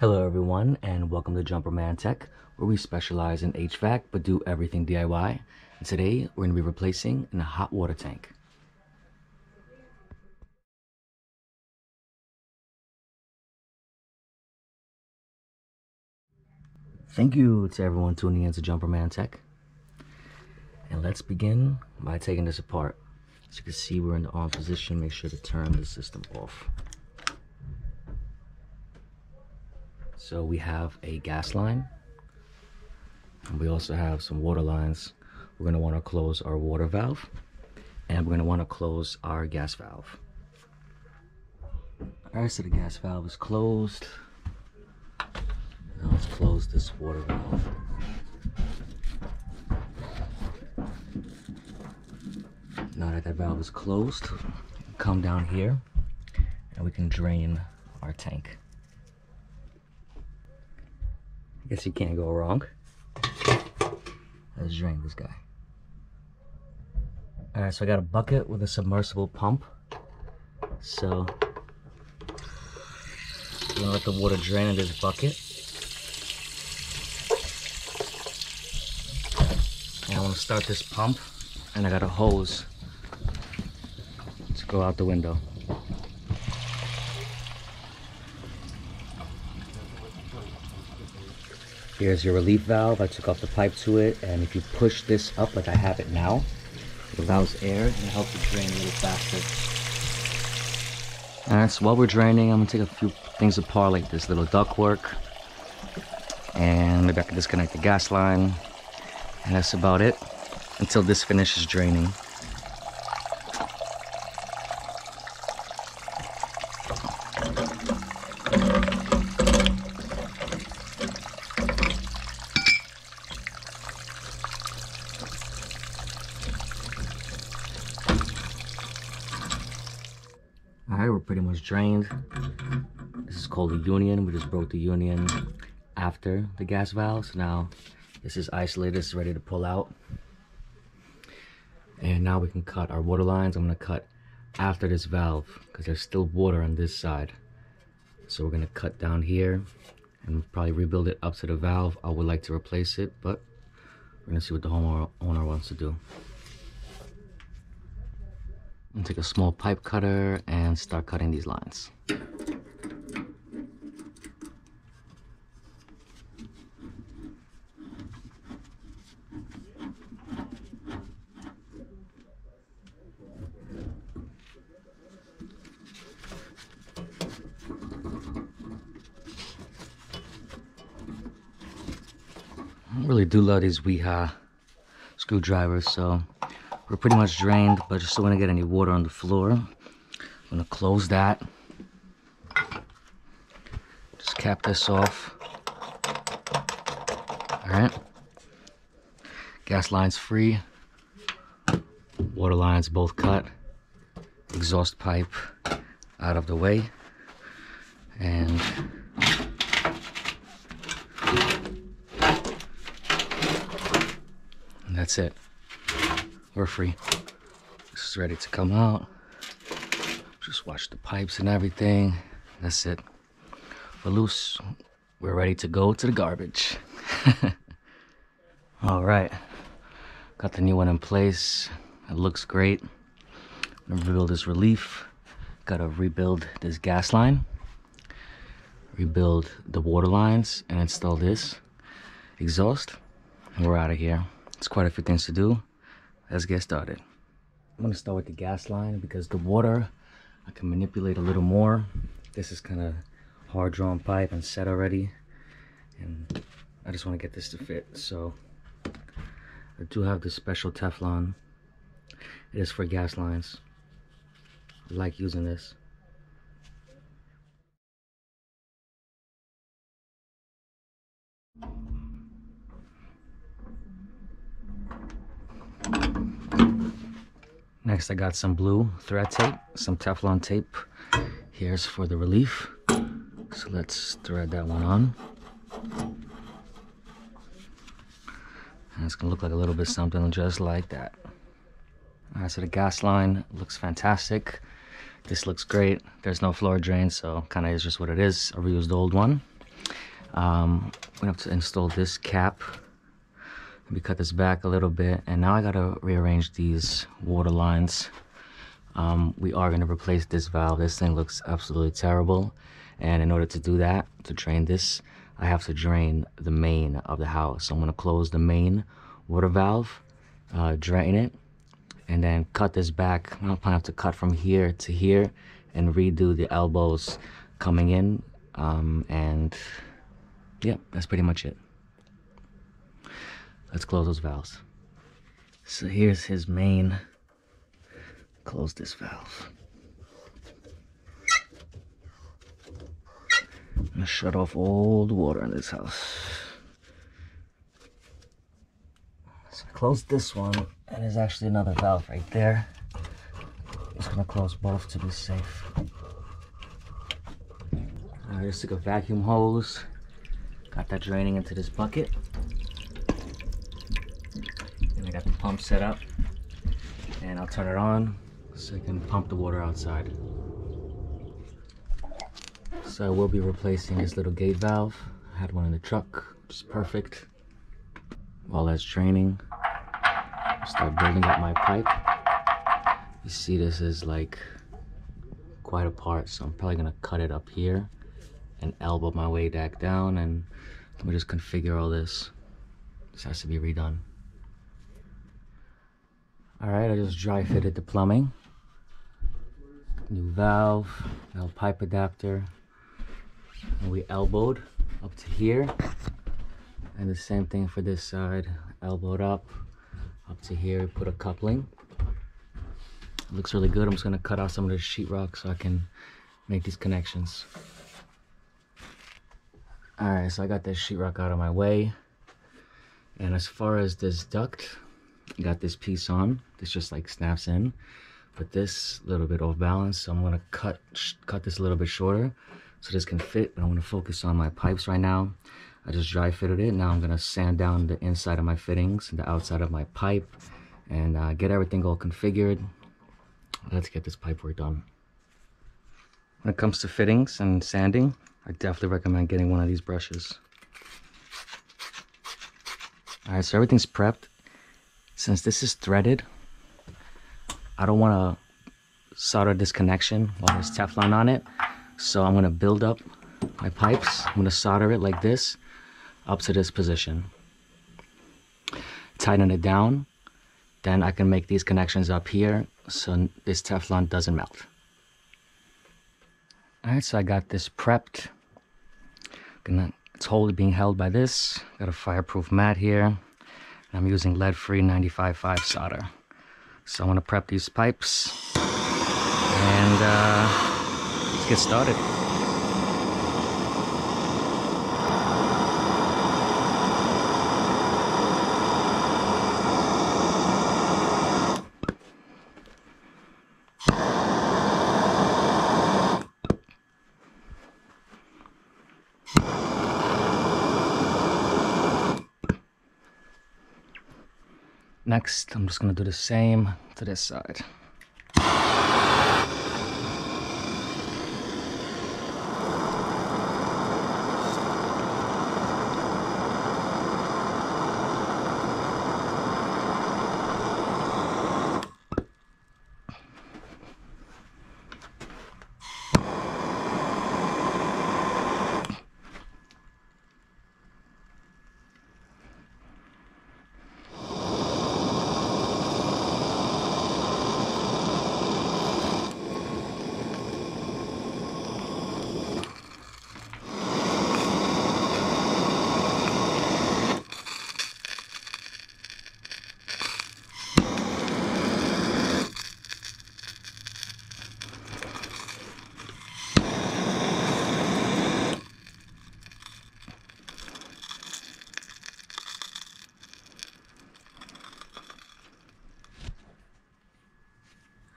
Hello everyone, and welcome to Jumper Man Tech, where we specialize in HVAC but do everything DIY. And today we're going to be replacing a hot water tank. Thank you to everyone tuning in to Jumper Man Tech. And let's begin by taking this apart. As you can see, we're in the on position. Make sure to turn the system off. So we have a gas line, and we also have some water lines. We're going to want to close our water valve, and we're going to want to close our gas valve. Alright, so the gas valve is closed. Now let's close this water valve. Now that valve is closed, come down here and we can drain our tank. Guess you can't go wrong. Let's drain this guy. Alright, so I got a bucket with a submersible pump. So I'm gonna let the water drain in this bucket. And I want to start this pump, and I got a hose to go out the window. Here's your relief valve. I took off the pipe to it, and if you push this up like I have it now, it allows air and it helps it drain a little faster. Alright, so while we're draining, I'm going to take a few things apart, like this little ductwork, and maybe I can disconnect the gas line, and that's about it until this finishes draining. Alright, we're pretty much drained. This is called the union. We just broke the union after the gas valve. So now this is isolated, it's ready to pull out. And now we can cut our water lines. I'm going to cut after this valve because there's still water on this side. So we're going to cut down here and probably rebuild it up to the valve. I would like to replace it, but we're going to see what the homeowner wants to do. And take a small pipe cutter and start cutting these lines. I really do love these Weeha screwdrivers, so we're pretty much drained, but just don't want to get any water on the floor. I'm going to close that. Just cap this off. Alright. Gas line's free. Water lines both cut. Exhaust pipe out of the way. And that's it. We're free. This is ready to come out. Just watch the pipes and everything. That's it. We're loose. We're ready to go to the garbage. Alright. Got the new one in place. It looks great. I'm gonna rebuild this relief. Gotta rebuild this gas line. Rebuild the water lines and install this exhaust. And we're out of here. It's quite a few things to do. Let's get started. I'm going to start with the gas line because the water I can manipulate a little more. This is kind of hard drawn pipe and set already, and I just want to get this to fit. So I do have this special Teflon. It is for gas lines. I like using this. Next, I got some blue thread tape, some Teflon tape. Here's for the relief. So let's thread that one on. And it's gonna look like a little bit something just like that. Alright, so the gas line looks fantastic. This looks great. There's no floor drain, so kinda is just what it is. I reused the old one. I'm gonna have to install this cap. Let me cut this back a little bit, and now I gotta rearrange these water lines. We are gonna replace this valve. This thing looks absolutely terrible, and in order to do that, to drain this, I have to drain the main of the house. So I'm gonna close the main water valve, drain it, and then cut this back. I'm gonna have to cut from here to here and redo the elbows coming in, and yeah, that's pretty much it. Let's close those valves. So here's his main. Close this valve. I'm gonna shut off all the water in this house. So I closed this one, and there's actually another valve right there. I'm just gonna close both to be safe. I just took a vacuum hose, got that draining into this bucket. I got the pump set up, and I'll turn it on so I can pump the water outside. So I will be replacing this little gate valve. I had one in the truck, which is perfect. While that's draining, I'll start building up my pipe. You see this is like quite apart, so I'm probably gonna cut it up here and elbow my way back down, and let me just configure all this. This has to be redone. Alright, I just dry fitted the plumbing. New valve, valve pipe adapter. And we elbowed up to here. And the same thing for this side. Elbowed up to here, we put a coupling. It looks really good. I'm just gonna cut out some of the sheetrock so I can make these connections. Alright, so I got this sheetrock out of my way. And as far as this duct, got this piece on. This just like snaps in, but this little bit off balance, so I'm gonna cut this a little bit shorter so this can fit. But I'm gonna focus on my pipes right now. I just dry fitted it. Now I'm gonna sand down the inside of my fittings and the outside of my pipe, and get everything all configured. Let's get this pipe work done. When it comes to fittings and sanding, I definitely recommend getting one of these brushes. All right, so everything's prepped. Since this is threaded, I don't want to solder this connection while there's Teflon on it. So I'm going to build up my pipes. I'm going to solder it like this up to this position. Tighten it down. Then I can make these connections up here so this Teflon doesn't melt. Alright, so I got this prepped. It's wholly being held by this. Got a fireproof mat here. I'm using lead-free 95.5 solder. So I'm gonna prep these pipes and let's get started. Next, I'm just going to do the same to this side.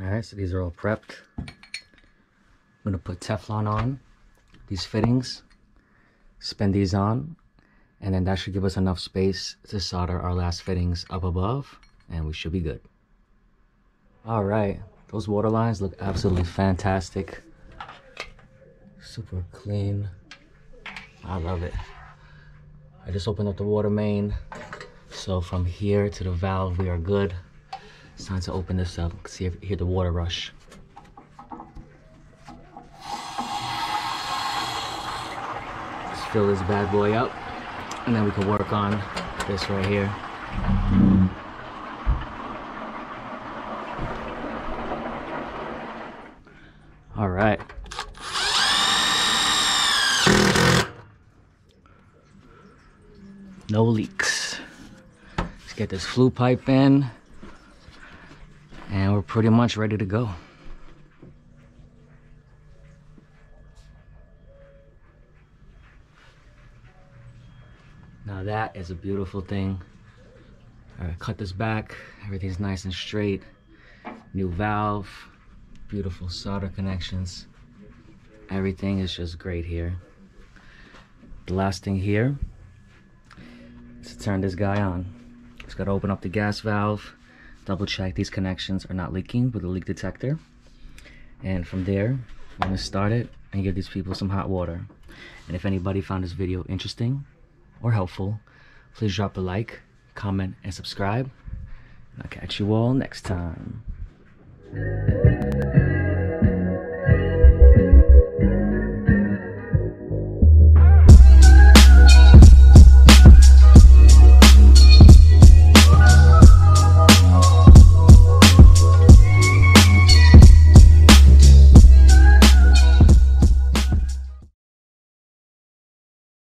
Alright, so these are all prepped. I'm going to put Teflon on these fittings, spin these on, and then that should give us enough space to solder our last fittings up above, and we should be good. Alright, those water lines look absolutely fantastic. Super clean. I love it. I just opened up the water main. So from here to the valve, we are good. It's time to open this up. See if you hear the water rush. Let's fill this bad boy up. And then we can work on this right here. All right. No leaks. Let's get this flue pipe in. And we're pretty much ready to go. Now that is a beautiful thing. All right, cut this back. Everything's nice and straight. New valve. Beautiful solder connections. Everything is just great here. The last thing here is to turn this guy on. Just gotta open up the gas valve. Double check these connections are not leaking with a leak detector, and from there I'm going to start it and give these people some hot water. And if anybody found this video interesting or helpful, please drop a like, comment, and subscribe, and I'll catch you all next time.